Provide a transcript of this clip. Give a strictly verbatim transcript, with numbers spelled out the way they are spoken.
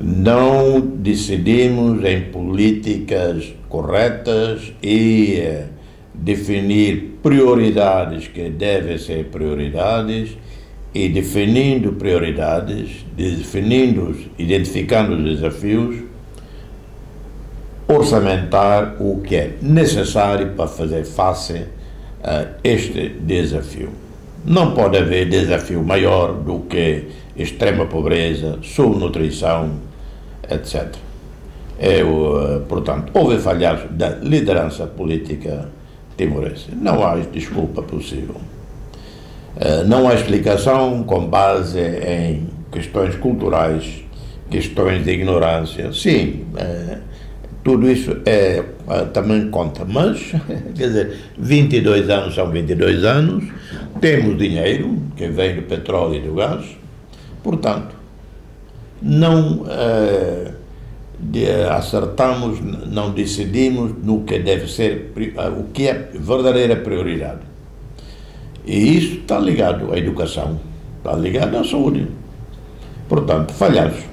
não decidimos em políticas corretas e eh, definir prioridades que devem ser prioridades, e definindo prioridades, definindo, identificando os desafios, orçamentar o que é necessário para fazer face a este desafio. Não pode haver desafio maior do que extrema pobreza, subnutrição, etcétera. Eu, portanto, houve falhas da liderança política timorense. Não há desculpa possível. Não há explicação com base em questões culturais, questões de ignorância. Sim, tudo isso é, também conta, mas, quer dizer, vinte e dois anos são vinte e dois anos, temos dinheiro que vem do petróleo e do gás, portanto, não é, de, acertamos, não decidimos no que deve ser, o que é verdadeira prioridade. E isso está ligado à educação, está ligado à saúde, portanto, falhamos.